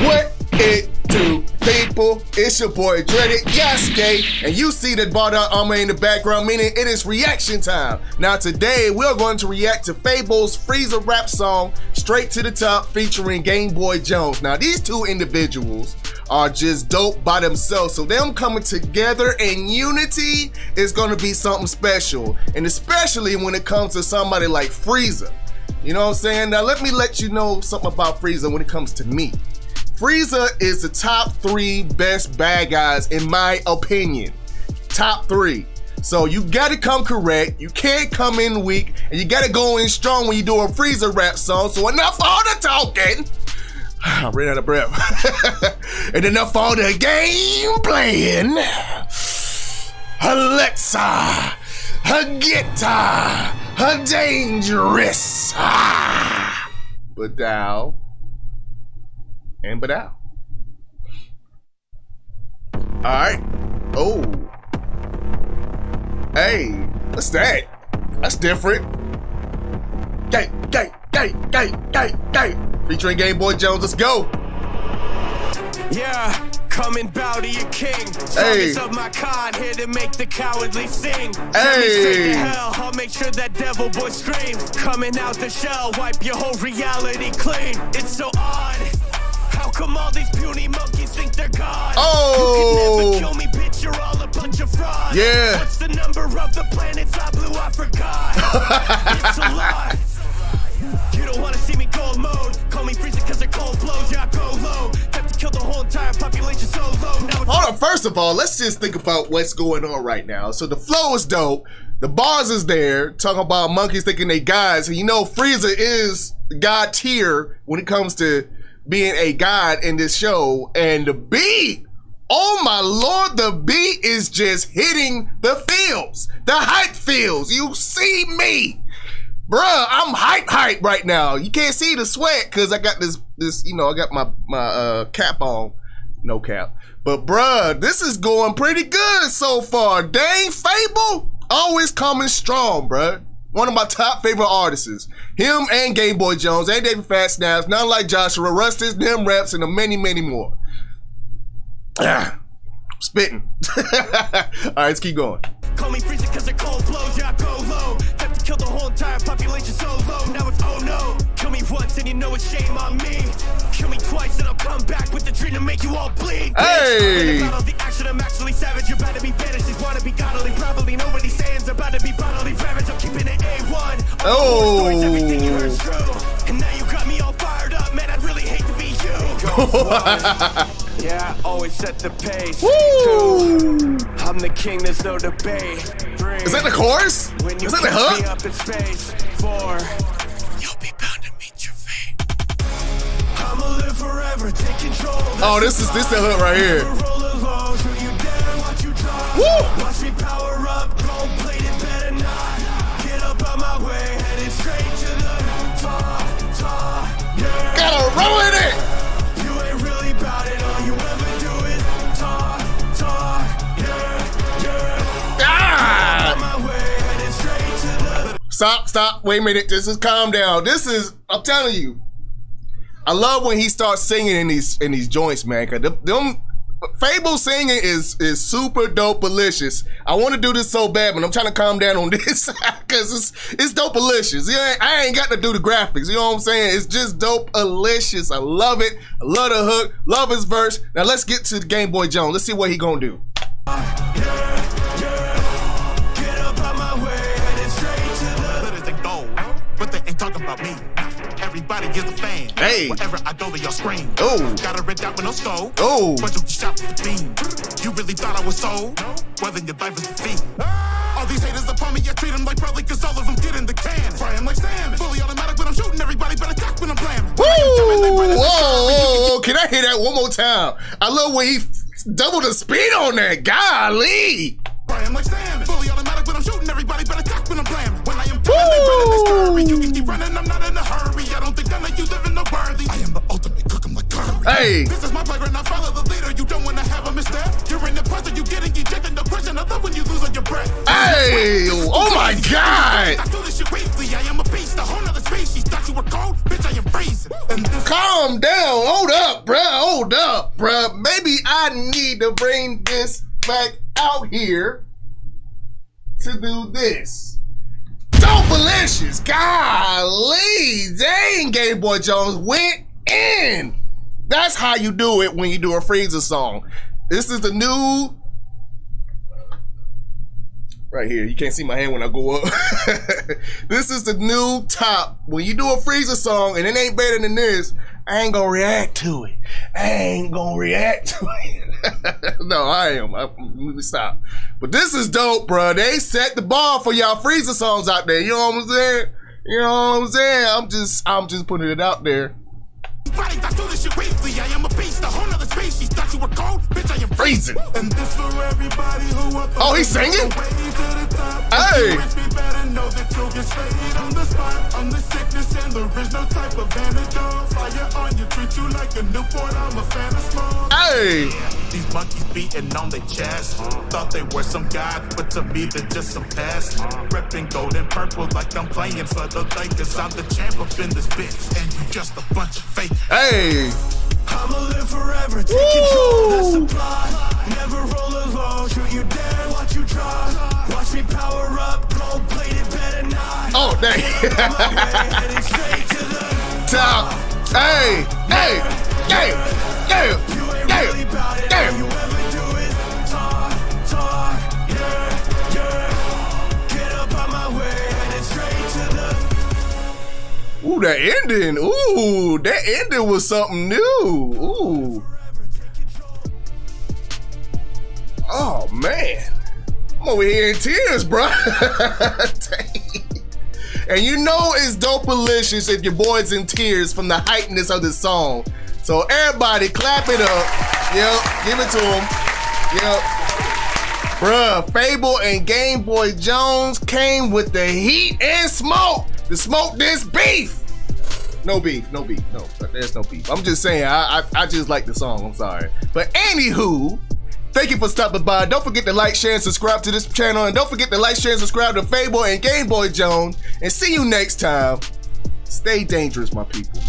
What it do, people? It's your boy Dreaded Yasuke, and you see that ball armor in the background, meaning it is reaction time. Now today we're going to react to FabvL's Frieza rap song Straight to the Top featuring GameboyJones. Now these two individuals are just dope by themselves, so them coming together in unity is gonna be something special, and especially when it comes to somebody like Frieza. You know what I'm saying? Now let me let you know something about Frieza when it comes to me. Frieza is the top 3 best bad guys in my opinion. Top 3. So you gotta come correct, you can't come in weak, and you gotta go in strong when you do a Frieza rap song, so enough all the talking! I ran out of breath. And enough all the game playing! Alexa! Her guitar! Her dangerous! Ah. Badow. And badow. Alright. Oh. Hey. What's that? That's different. Gay. Featuring GameboyJones. Let's go. Yeah. Coming bow to your king. Hey. Of my kind here to make the cowardly sing. Hey. Hell, I'll make sure that devil boy screams. Coming out the shell, wipe your whole reality clean. It's so odd. How come all these puny monkeys think they're God? Oh. You can never kill me, bitch, you're all a bunch of frauds. Yeah. What's the number of the planets I blew? I forgot. It's a lot. You don't want to see me cold mode. Call me Frieza because they're cold blows. Yeah, I go low. Have to kill the whole entire population so low. Now hold on, first of all, let's just think about what's going on right now. So the flow is dope. The bars is there. Talking about monkeys thinking they guys. And you know Frieza is God tier when it comes to being a god in this show. And the beat, oh my lord, the beat is just hitting the feels, the hype feels. You see me, bruh, I'm hype right now. You can't see the sweat because I got this, you know, I got my cap on, no cap, but bruh, this is going pretty good so far. Dang, FabvL always coming strong, bruh. One of my top favorite artists. Him and GameboyJones and David Fast Snaps, Not Like Joshua, Rustis, Them Raps, and many, many more. Spitting. Alright, let's keep going. Call me Frieza because they're cold blows, yeah, I go low. Have to kill the whole entire population so low. Now it's oh no. Kill me once and you know it's shame on me. Kill me twice and I'll come back with the dream to make you all bleed. Hey! All the action, I'm actually savage. You're about to be banished. These wanna be godly. Probably nobody saying's about to be bodily ravaged. I'm keeping it A1. Oh! Everything you heard's true. And now you got me all fired up. Man, I'd really hate to be you. Yeah, I always set the pace. Woo! I'm the king, there's no debate. 3. Is that the chorus? Is that the hook? Up in space. 4. You'll be bound to meet your fate. I'ma live forever, take control. Oh, this is the hook right here. Woo! Watch me power up, go play it better not. Get up on my way, headed straight to the top. Yeah. Gotta ruin it! You ain't really about it, all you ever do is talk. Yeah. Stop, wait a minute, this is calm down. This is, I'm telling you, I love when he starts singing in these joints, man, cause them FabvL singing is super dope delicious. I wanna do this so bad, but I'm trying to calm down on this, cause it's dope delicious. Yeah, I ain't got to do the graphics, you know what I'm saying? It's just dope delicious. I love it, I love the hook, love his verse. Now let's get to GameboyJones, let's see what he gonna do. Everybody is a fan. Hey. Wherever I go, they all scream. Oh. Gotta rent out when I'm sold. Oh. Why don't you shop with the team? You really thought I was sold? No. Well, then your life is a thief. Ah. All these haters upon me, I treat them like probably cause all of them get in the can. Fry them like salmon. Fully automatic when I'm shooting everybody, better cock when I'm blamming. Woo! Whoa, can I hear that one more time? I love when he doubled the speed on that. Golly. Fry them like salmon. Fully automatic when I'm shooting everybody, better cock when I'm blamming. When I am done, they running this curry. You can keep running, I'm not in a hurry. I am the ultimate cook, I'm like curry. Hey. This is my playground, I follow the leader. You don't want to have a misstep. You're in the pressure, you're getting ejected. No question, I love when you lose on your breath. Hey, oh my God. I do this shit weekly. I am a beast, a whole nother species. Thought you were cold, bitch, I am freezing. And this calm down. Hold up, bruh. Hold up, bruh. Maybe I need to bring this back out here to do this. So malicious. Golly, dang, Gameboy Jones went in. That's how you do it when you do a Frieza song. This is the new... Right here, you can't see my hand when I go up. This is the new top. When you do a Frieza song and it ain't better than this, I ain't gonna react to it. I ain't gonna react to it. No, I am. Let me stop. But this is dope, bro. They set the bar for y'all Frieza songs out there. You know what I'm saying? You know what I'm saying? I'm just putting it out there. I do this shit weekly. I am a beast, a whole other species. Thought you were cold, bitch. I am freezing. And this for everybody who up. Oh, he's singing. Hey. On the sickness and the original type of antidote. Fire on you, treat you like a Newport. I'm a fan of small. Hey. These monkeys beating on their chest. Thought they were some god, but to me they're just some past. Repping gold and purple like I'm playing for the Lakers. I'm the champ up in this bitch, and you just a bunch of fake. Hey! I'ma live forever, take control of the supply. Never roll alone, shoot you down, watch you try. Watch me power up, gold plated better not. Oh, dang. Top. Hey, hey, hey, hey, hey, hey. You ever do it? Talk, talk, yeah, yeah. Get up on my way, headed straight to the... Ooh, that ending. Ooh, that ending was something new. Ooh. Oh, man. I'm over here in tears, bro. And you know it's dope-alicious if your boy's in tears from the heightness of this song. So everybody clap it up. Yep, give it to him. Yep. Bruh, Fable and Gameboy Jones came with the heat and smoke. To smoke this beef. No beef, no beef, no. There's no beef. I'm just saying, I just like the song, I'm sorry. But anywho, thank you for stopping by. Don't forget to like, share, and subscribe to this channel. And don't forget to like, share, and subscribe to Fable and Gameboy Jones. And see you next time. Stay dangerous, my people.